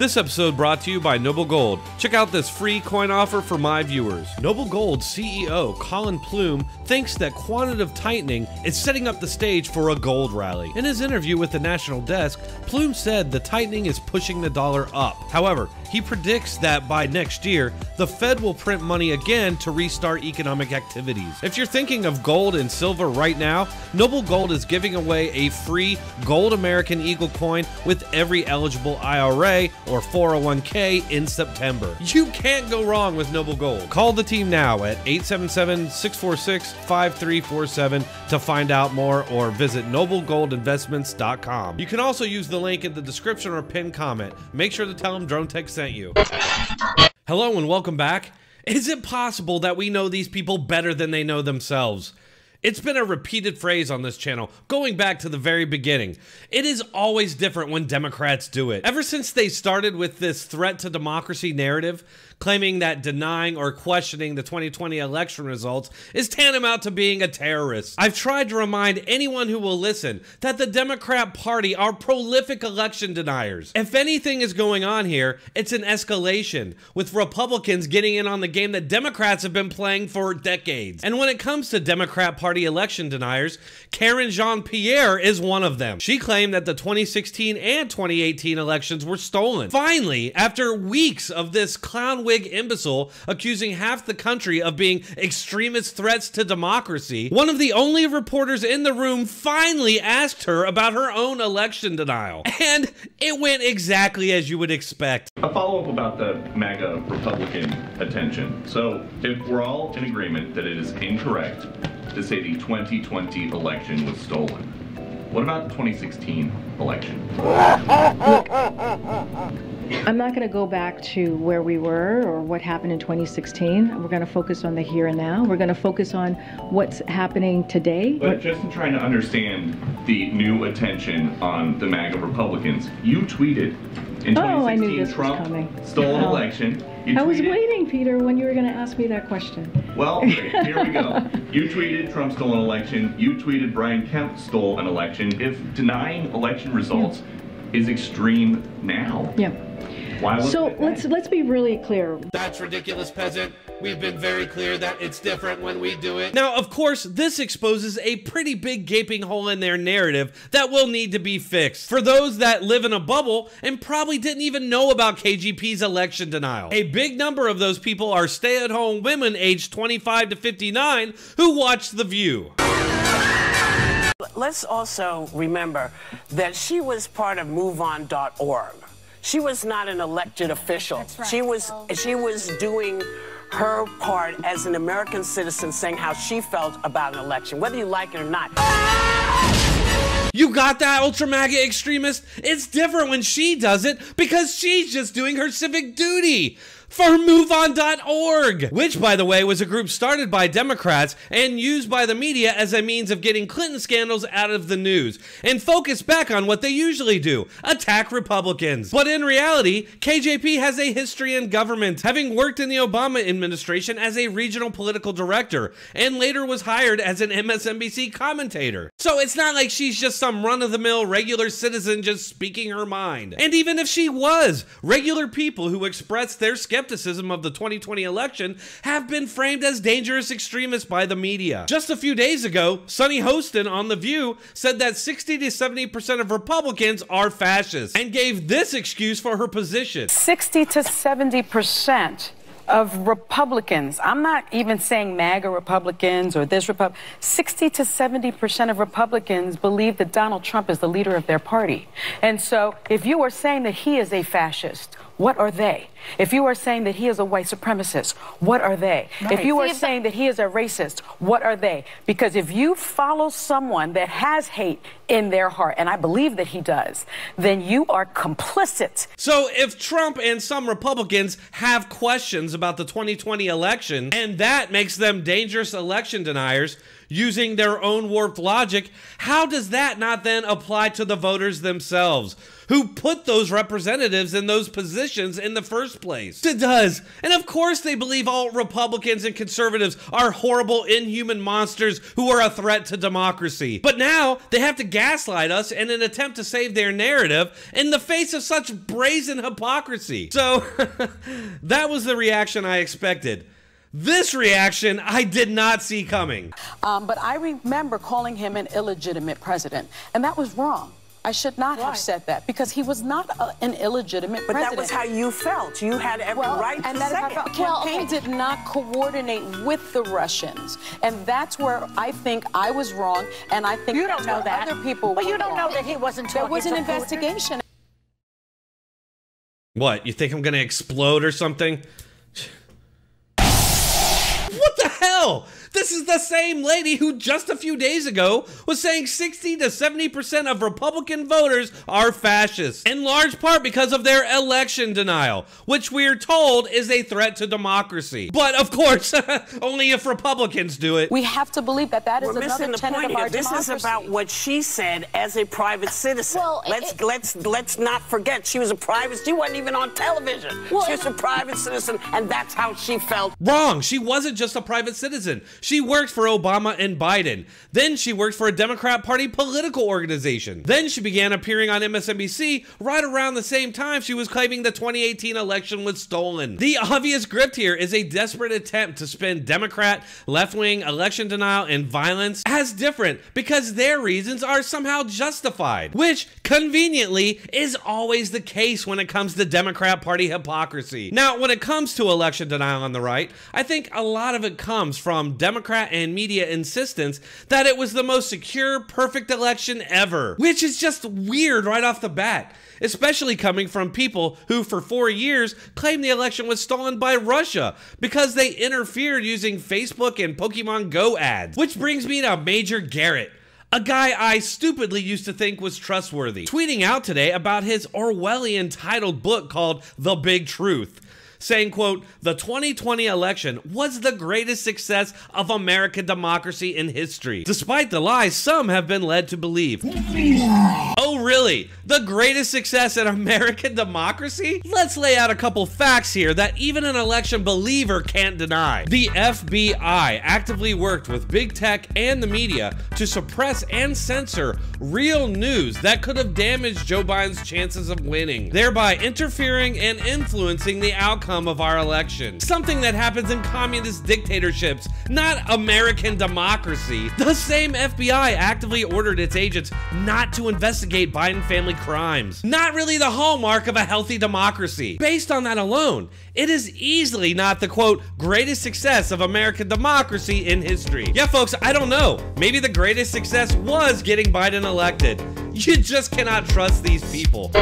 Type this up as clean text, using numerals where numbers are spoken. This episode brought to you by Noble Gold. Check out this free coin offer for my viewers. Noble Gold CEO Colin Plume thinks that quantitative tightening is setting up the stage for a gold rally. In his interview with the National Desk, Plume said the tightening is pushing the dollar up. However, he predicts that by next year, the Fed will print money again to restart economic activities. If you're thinking of gold and silver right now, Noble Gold is giving away a free Gold American Eagle coin with every eligible IRA or 401k in September. You can't go wrong with Noble Gold. Call the team now at 877-646-5347 to find out more or visit noblegoldinvestments.com. You can also use the link in the description or pinned comment. Make sure to tell them Dronetek sent you. Hello and welcome back. Is it possible that we know these people better than they know themselves? It's been a repeated phrase on this channel, going back to the very beginning. It is always different when Democrats do it. Ever since they started with this threat to democracy narrative, claiming that denying or questioning the 2020 election results is tantamount to being a terrorist. I've tried to remind anyone who will listen that the Democrat Party are prolific election deniers. If anything is going on here, it's an escalation, with Republicans getting in on the game that Democrats have been playing for decades. And when it comes to Democrat Party election deniers, Karen Jean-Pierre is one of them. She claimed that the 2016 and 2018 elections were stolen. Finally, after weeks of this clownwig imbecile accusing half the country of being extremist threats to democracy, one of the only reporters in the room finally asked her about her own election denial. And it went exactly as you would expect. A follow-up about the MAGA Republican attention. So if we're all in agreement that it is incorrect to say the 2020 election was stolen, what about the 2016 election? Look, I'm not going to go back to where we were or what happened in 2016. We're going to focus on the here and now. We're going to focus on what's happening today. But just in trying to understand the new attention on the MAGA Republicans, you tweeted in 2016, I knew this Trump was coming. Stole an election. I was waiting, Peter, when you were going to ask me that question. Well, here we go. You tweeted Trump stole an election. You tweeted Brian Kemp stole an election. If denying election results is extreme now, why? So let's be really clear. That's ridiculous, peasant. We've been very clear that it's different when we do it. Now, of course, this exposes a pretty big gaping hole in their narrative that will need to be fixed. For those that live in a bubble and probably didn't even know about KGP's election denial, a big number of those people are stay-at-home women aged 25 to 59 who watch The View. Let's also remember that she was part of MoveOn.org. She was not an elected official. That's right. She was doing her part as an American citizen, saying how she felt about an election, whether you like it or not. You got that, ultra MAGA extremist? It's different when she does it because she's just doing her civic duty for MoveOn.org, which, by the way, was a group started by Democrats and used by the media as a means of getting Clinton scandals out of the news and focus back on what they usually do, attack Republicans. But in reality, KJP has a history in government, having worked in the Obama administration as a regional political director and later was hired as an MSNBC commentator. So it's not like she's just some run-of-the-mill regular citizen just speaking her mind. And even if she was, regular people who express their skepticism of the 2020 election have been framed as dangerous extremists by the media. Just a few days ago, Sunny Hostin on The View said that 60 to 70% of Republicans are fascists and gave this excuse for her position. 60 to 70% of Republicans, I'm not even saying MAGA Republicans or this Republican, 60 to 70% of Republicans believe that Donald Trump is the leader of their party. And so if you are saying that he is a fascist, what are they? If you are saying that he is a white supremacist, what are they? Right. If you are saying that he is a racist, what are they? Because if you follow someone that has hate in their heart, and I believe that he does, then you are complicit. So if Trump and some Republicans have questions about the 2020 election, and that makes them dangerous election deniers, using their own warped logic, how does that not then apply to the voters themselves, who put those representatives in those positions in the first place? It does. And of course they believe all Republicans and conservatives are horrible, inhuman monsters who are a threat to democracy. But now they have to gaslight us in an attempt to save their narrative in the face of such brazen hypocrisy. So that was the reaction I expected. This reaction I did not see coming. But I remember calling him an illegitimate president, and that was wrong. I should not have said that, because he was not an illegitimate president. But that was how you felt. You had every right to say it. Well, campaign did not coordinate with the Russians, and that's where I think I was wrong, and I think other people were wrong. Well, you don't know that he wasn't talking. There was an investigation. What, you think I'm going to explode or something? What the hell? This is the same lady who just a few days ago was saying 60 to 70% of Republican voters are fascists, in large part because of their election denial, which we're told is a threat to democracy. But of course, only if Republicans do it. We have to believe that that is another tenet of our democracy. This is about what she said as a private citizen. Well, let's not forget, she was a private. She wasn't even on television. Well, she was a private citizen, and that's how she felt. Wrong. She wasn't just a private citizen. She worked for Obama and Biden. Then she worked for a Democrat Party political organization. Then she began appearing on MSNBC right around the same time she was claiming the 2018 election was stolen. The obvious grift here is a desperate attempt to spin Democrat, left-wing, election denial, and violence as different because their reasons are somehow justified, which conveniently is always the case when it comes to Democrat Party hypocrisy. Now, when it comes to election denial on the right, I think a lot of it comes from Democrat and media insistence that it was the most secure, perfect election ever, which is just weird right off the bat, especially coming from people who for 4 years claimed the election was stolen by Russia because they interfered using Facebook and Pokemon Go ads. Which brings me to Major Garrett, a guy I stupidly used to think was trustworthy, tweeting out today about his Orwellian-titled book called The Big Truth, saying, quote, "The 2020 election was the greatest success of American democracy in history, despite the lies some have been led to believe." Oh, really? The greatest success in American democracy? Let's lay out a couple facts here that even an election believer can't deny. The FBI actively worked with big tech and the media to suppress and censor real news that could have damaged Joe Biden's chances of winning, thereby interfering and influencing the outcome of our election. Something that happens in communist dictatorships, not American democracy. The same FBI actively ordered its agents not to investigate Biden family crimes. Not really the hallmark of a healthy democracy. Based on that alone, it is easily not the, quote, greatest success of American democracy in history. Yeah, folks, I don't know. Maybe the greatest success was getting Biden elected. You just cannot trust these people.